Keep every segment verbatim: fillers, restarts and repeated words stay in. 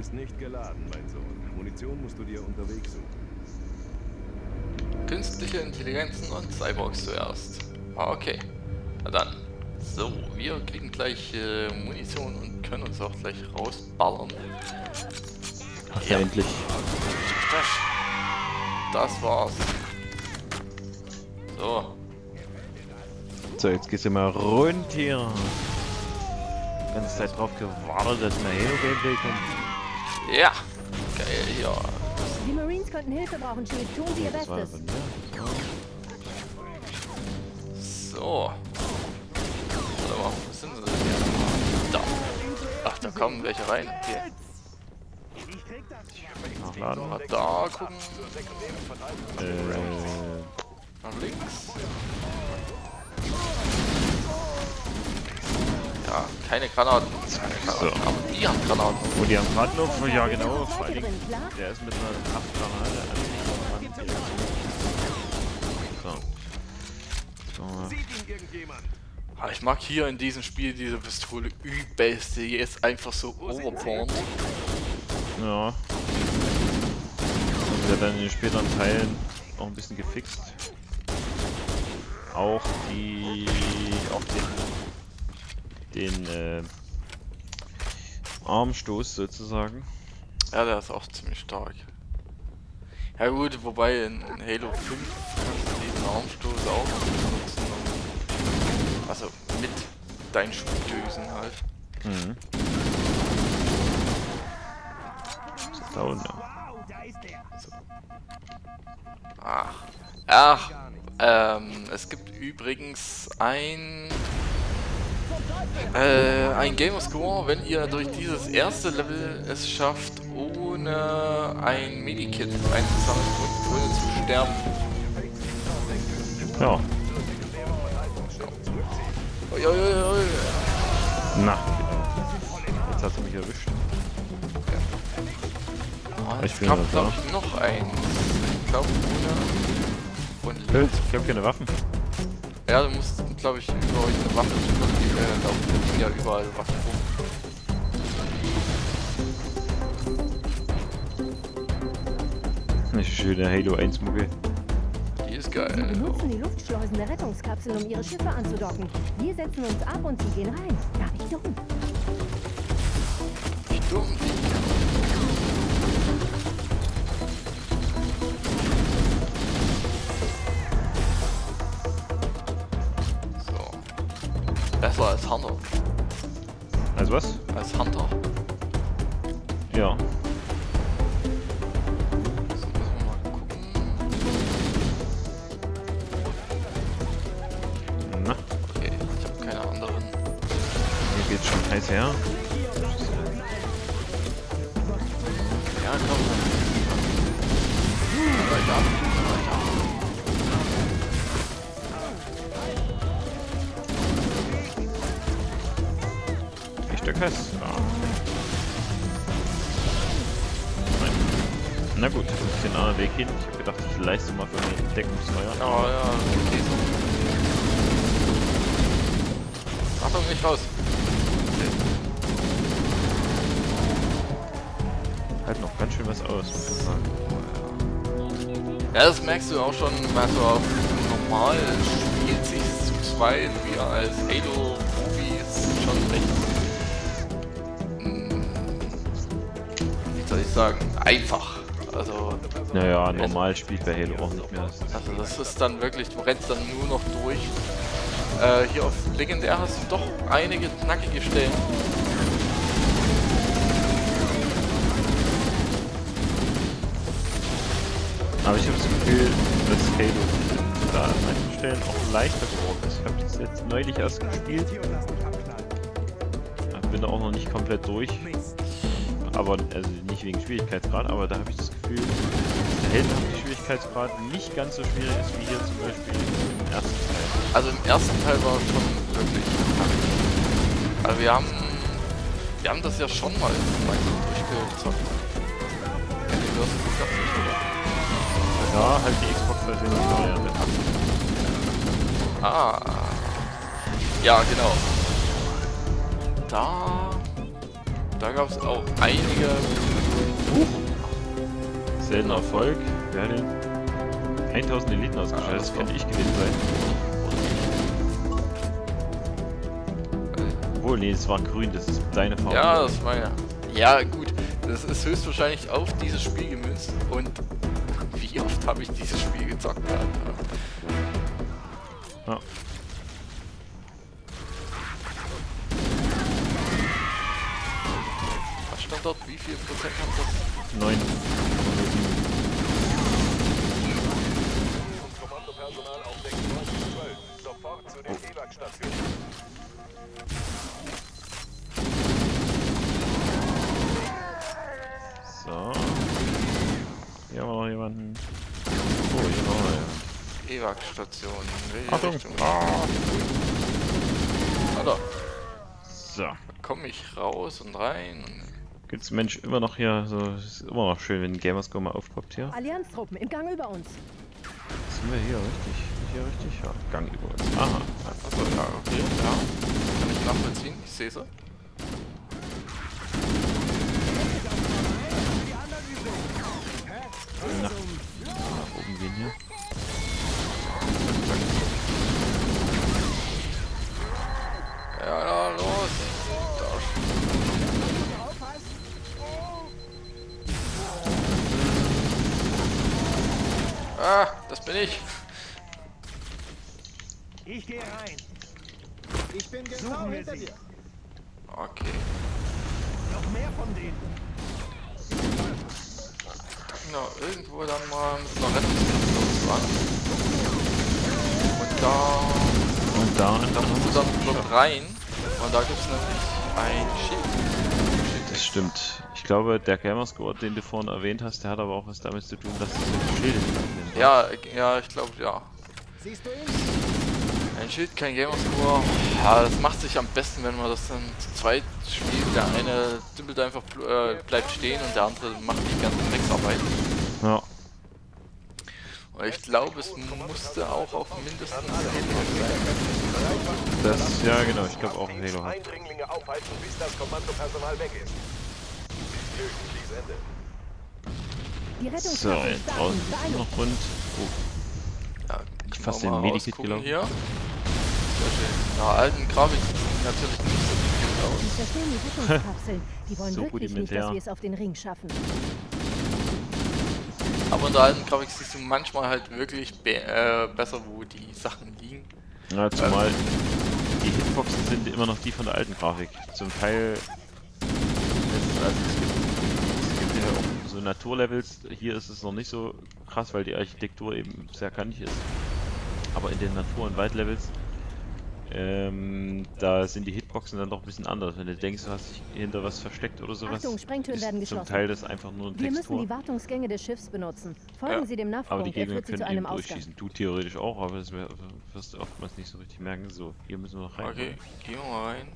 Ist nicht geladen, mein Sohn. Munition musst du dir unterwegs suchen. Künstliche Intelligenzen und Cyborgs zuerst. Okay. Na dann. So, wir kriegen gleich äh, Munition und können uns auch gleich rausballern. Ach ja, endlich. Das war's. So. So, jetzt geht's immer rund hier. Die ganze Zeit drauf gewartet, dass mehr Halo-Gameplay kommt. Ja! Geil, ja. Die Marines könnten Hilfe brauchen, Chief. Tun Sie ihr Bestes. So. Warte mal, was sind sie denn? Da. Ach, da kommen welche rein. Okay. Nachladen. Mal da gucken. Äh. Nach links. Ja, keine Granaten. Keine Granaten. So. Aber die haben Granaten. Und oh, die haben Granaten? Ja, genau. Vor allem, der ist mit einer Kraftgranate. So. So. Ich mag hier in diesem Spiel diese Pistole übelst. Die ist einfach so overpowered. Ja. Und der dann in den späteren Teilen auch ein bisschen gefixt. Auch die. Auch den. den äh, Armstoß sozusagen. Ja, der ist auch ziemlich stark. Ja gut, wobei in, in Halo fünf kannst du diesen Armstoß auch benutzen. Also mit deinen Schubdüsen halt. Mhm. So, da unten. So. Ach. Ach. Ähm, es gibt übrigens ein... Äh, ein Gamerscore, wenn ihr durch dieses erste Level es schafft, ohne ein Medikit einzusammeln und ohne zu sterben. Ja. Oi, oi, oi, oi. Na, genau. Jetzt hast du mich erwischt. Ja. Oh, ich glaube, glaub ich, noch eins. Ich glaube, ohne. Und Pilz, ich habe keine Waffen. Ja, du musst, glaube ich, über euch eine Waffe suchen, die wir dann auch ja überall Waffen rum. Eine schöne Halo eins Mucke. Die ist geil. Sie benutzen die Luftschleusen der Rettungskapsel, um ihre Schiffe anzudocken. Wir setzen uns ab und sie gehen rein. Ja, ich dumm. Ich dumm. Besser als Hunter. Als was? Als Hunter. Ja. So, müssen wir mal gucken. Na? Okay, ich hab keine anderen. Hier geht's schon heiß her. Ja, komm. Hm. Fest. Ja. Na gut, ich muss den anderen Weg hin. Ich habe gedacht, ich leiste mal für eine Entdeckungsfeuer. Ja, ja, okay. Achtung, nicht raus. Halt noch ganz schön was aus, muss ich sagen. Ja, das merkst du auch schon, wenn du auf normal spielt sich zu zweit, wie als Halo-Profis schon recht. Soll ich sagen, einfach. Also. Naja, normal spielt bei Halo auch nicht mehr. Also das ist dann wirklich, du rennst dann nur noch durch. Äh, hier auf Legendär hast du doch einige knackige Stellen. Aber ich habe das Gefühl, dass Halo da an manchen Stellen auch leichter geworden ist. Ich habe das jetzt neulich erst gespielt. Ich bin da auch noch nicht komplett durch. Aber, also nicht wegen Schwierigkeitsgrad, aber da habe ich das Gefühl, der heldenhafte Schwierigkeitsgrad nicht ganz so schwierig ist wie hier zum Beispiel im ersten Teil. Also im ersten Teil war es schon wirklich knackig. Also wir haben, wir haben das ja schon mal durchgezockt. Ja, halt die Xbox-Version. Ah. Ja, genau. Da... Da gab es auch einige... Huch! Seltener Erfolg. Wer hat den? tausend Eliten ausgeschaltet. Ah, das könnte ich gewesen sein. Obwohl, nee, es war grün. Das ist deine Farbe. Ja, das war ja. Ja, gut. Das ist höchstwahrscheinlich auf dieses Spiel gemünzt. Und wie oft habe ich dieses Spiel gezockt? Ja. Dort, wie viel Prozent hat das? neun. So. Hier haben wir noch jemanden. Oh, hier noch eine E W A G-Station. Achtung! Ah. Alter. So. Da komm ich raus und rein. Gibt's Mensch immer noch hier, so ist immer noch schön, wenn Gamerscore mal aufpoppt hier. Allianztruppen im Gang über uns. Sind wir hier richtig? Hier richtig? Ja, Gang über uns. Aha. Achso, ja, okay. Ja. Kann ich nachvollziehen? Ich sehe sie. Na. Nach oben gehen hier. Ja, ja, los. Ah, das bin ich. Ich gehe rein. Ich bin genau hinter dir. Okay. Noch mehr von denen. Na, irgendwo dann mal mit einer Rettungsdienst. Und da... Und da... Und da musst du dann dort rein. Und da gibt es nämlich ein Schild. Das stimmt. Ich glaube, der Gamerscore, den du vorhin erwähnt hast, der hat aber auch was damit zu tun, dass es Schilde sind. Ja, ja, ich glaube, ja. Siehst du ihn? Ein Schild, kein Gamerscore. Ja, das macht sich am besten, wenn man das dann zu zweit spielt. Der eine dümpelt einfach, äh, bleibt stehen und der andere macht die ganze Drecksarbeit. Ja. Und ich glaube, es musste auch auf mindestens Halo sein. Das, ja genau, ich glaube auch auf Halo. Eindringlinge aufhalten, bis das Kommandopersonal weg ist. So, jetzt draußen ist noch rund. Oh. Ja, fast den Medikit gelaufen. Hier. Sehr schön. Nach alten Grafik sieht natürlich nicht so gut aus. Die wollen so wirklich gut nicht, dass wir es auf den Ring schaffen. Aber in der alten Grafik siehst du manchmal halt wirklich be äh, besser, wo die Sachen liegen. Na, ja, zumal ähm. die Hitboxen sind immer noch die von der alten Grafik. Zum Teil. So Naturlevels, hier ist es noch nicht so krass, weil die Architektur eben sehr kantig ist. Aber in den Natur- und Waldlevels, ähm, da sind die Hitboxen dann doch ein bisschen anders. Wenn du denkst, du hast dich hinter was versteckt oder sowas, Achtung, Sprengtüren werden geschlossen. Zum Teil das einfach nur eine Textur. Wir müssen die Wartungsgänge des Schiffs benutzen. Folgen ja. Sie dem Nachfolger. Aber die Gegner können eben durchschießen. Du theoretisch auch, aber das wirst du oftmals nicht so richtig merken. So, hier müssen wir noch rein. Okay, gehen wir mal rein.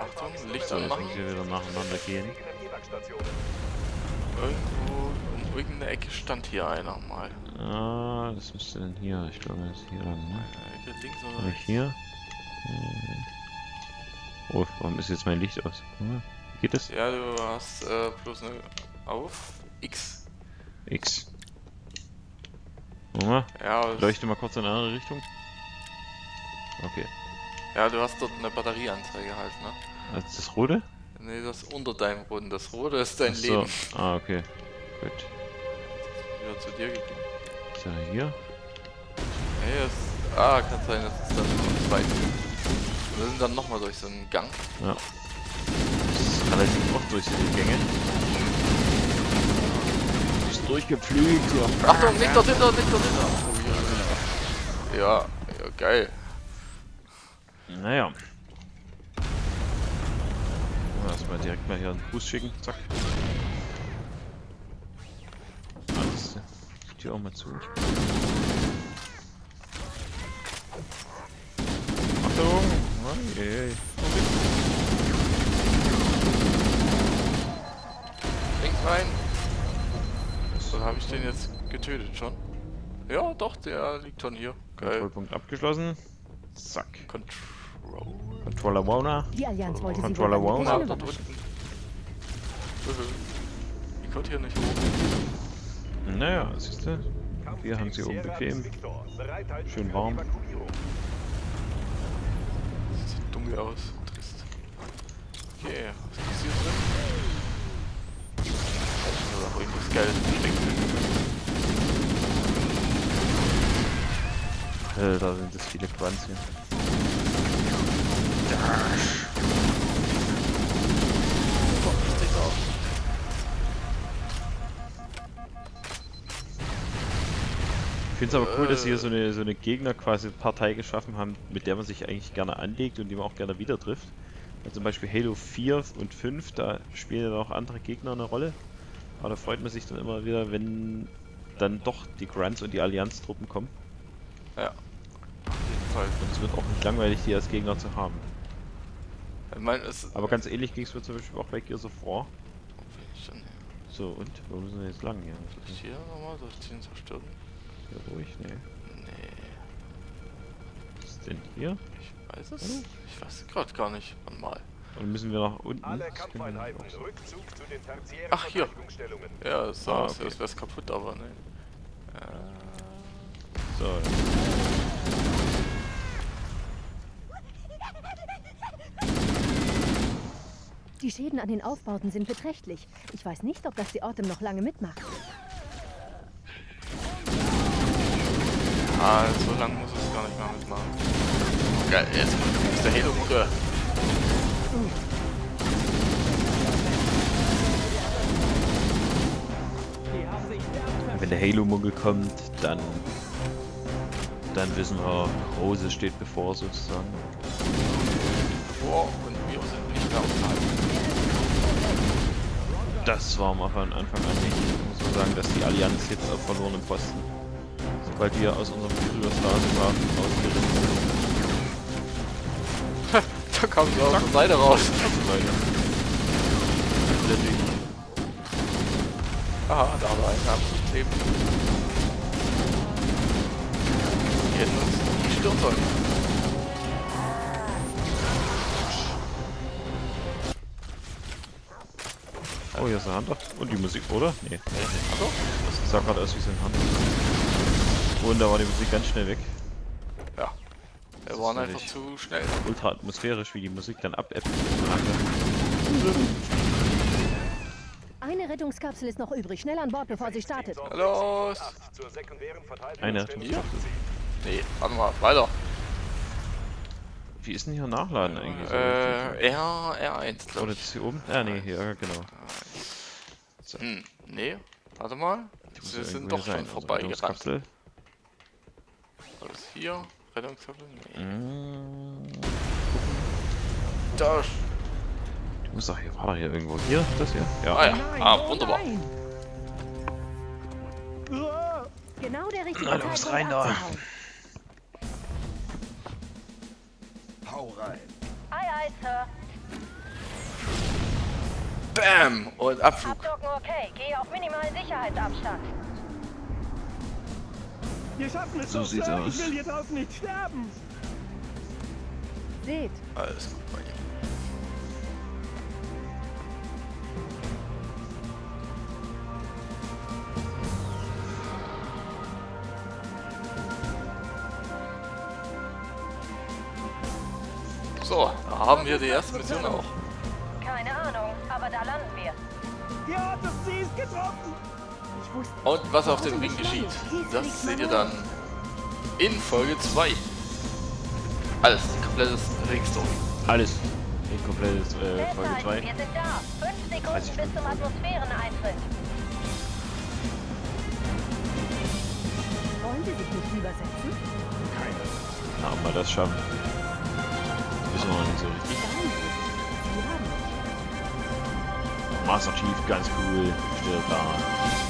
Achtung, Licht anmachen. So, jetzt müssen wir wieder nacheinander gehen. Irgendwo um irgendeine Ecke stand hier einer mal. Ah, das müsste denn hier, ich glaube das ist hier lang, ne? Ecke links oder rechts? Hier? Oh, warum ist jetzt mein Licht aus? Wie geht das? Ja, du hast äh, bloß eine auf X. X. Guck mal. Ja, leuchte mal kurz in eine andere Richtung. Okay. Ja, du hast dort eine Batterieanzeige halt, ne? Also das Rote? Ne, das ist unter deinem Boden. Das Rote ist dein so. Leben. Ah, okay. Gut. Wieder zu dir gegeben. Ist er hier? Nee, das... Ah, kann sein, das ist dann noch weit. Wir sind dann nochmal durch so einen Gang. Ja. Das ist relativ oft durch die Gänge. Du bist durchgepflügt. Achtung, nicht dort hinter, nicht dort hinter. Ja, ja, geil. Naja. Erstmal direkt mal hier einen Fuß schicken, zack. Alles. Die Tür auch mal zu. Achtung! Oh, yeah. Links rein! So, habe ich den jetzt getötet schon? Ja, doch, der liegt schon hier. Geil. Kontrollpunkt abgeschlossen. Zack. Kontrollpunkt. Controller Warner. Die Allianz wollte sie Controller Warner unterdrücken. Die kommt hier nicht hoch. Naja, siehst du? Hier haben sie oben bequem. Schön warm. Das sieht dunkel aus. Trist. Yeah, was ist hier drin? Ich muss auch irgendwas Geld. Alter, sind das viele Quanz hier. Ich finde es aber cool, dass sie hier so eine, so eine Gegner quasi Partei geschaffen haben, mit der man sich eigentlich gerne anlegt und die man auch gerne wieder trifft. Weil zum Beispiel Halo vier und fünf, da spielen ja auch andere Gegner eine Rolle. Aber da freut man sich dann immer wieder, wenn dann doch die Grunts und die Allianz-Truppen kommen. Ja. Und es wird auch nicht langweilig, die als Gegner zu haben. Ich mein, es aber ganz ähnlich ging es mir zum Beispiel auch bei Gears of War. So, und? Wo müssen wir jetzt lang hier? Soll ich hier nochmal? Soll ich den zerstören? Ja, ruhig, ne? Nee. Was ist denn hier? Ich weiß es. Hallo? Ich weiß es gerade gar nicht. Wann mal. Dann müssen wir nach unten. Alle Kampfeinheiten, Rückzug zu den tertiären Ach, hier. Ja, es sah aus, als wäre es kaputt, aber ne. Äh. So. Ja. Die Schäden an den Aufbauten sind beträchtlich. Ich weiß nicht, ob das die Ortem noch lange mitmacht. Ah, so lange muss es gar nicht mehr mitmachen. Geil, jetzt ist der Halo gut. Wenn der Halo-Muggel kommt, dann, dann wissen wir, Rose steht bevor sozusagen. Wow, und wir sind nicht mehr ausgehalten. Das war mal von Anfang an nicht. Ich muss nur sagen, dass die Allianz jetzt auf verlorenem Posten, sobald wir aus unserem Führerstraße waren, ausgerissen sind. Ha, da kam sie aus der Seite raus. Aha, da war ein absolutes Leben. Die hätten uns die Stirn sollen. Oh, hier ist ein Hunter. Und die Musik, oder? Nee. Hunter? Das sah gerade aus wie so ein Hunter. Und da war die Musik ganz schnell weg. Ja. Wir waren einfach zu schnell. Ultra atmosphärisch, wie die Musik dann abebbt. Eine Rettungskapsel ist noch übrig. Schnell an Bord, bevor sie startet. Los! Eine Rettungskapsel? Nee, warte mal. Weiter. Wie ist denn hier Nachladen eigentlich? Äh, R eins, glaube ich. Oder hier oben? Ja, nee, hier, genau. So. Hm, nee, warte mal. Wir sind doch schon vorbeigerannt. Also alles hier? Rettungskapsel? Nee. Mm. Da. Du musst doch hier, war doch hier irgendwo. Hier? Das hier? Ja. Ah, ja. Ah, wunderbar. Genau der richtige Nein, du musst rein da. Hau rein. Aye, aye, Sir. Bam! Und Abflug. Abdocken okay. Gehe auf minimalen Sicherheitsabstand. Wir schaffen es so doch, Sir. Aus. Ich will hier draußen nicht sterben. Seht. Alles gut bei dir. So, da haben wir die erste Mission auch. Keine Ahnung, aber da landen wir. Ja, das Ziel ist getroffen. Und was auf dem Ring geschieht, das seht ihr dann in Folge zwei. Alles, komplettes Ringstory. Alles in komplettes äh, Folge zwei. Wir sind da. fünf Sekunden bis zum Atmosphäreneintritt. Wollen wir sich nicht übersetzen? Keine. Aber das schaffen. Wissen wir noch nicht so richtig. Master Chief, ganz cool, steht da.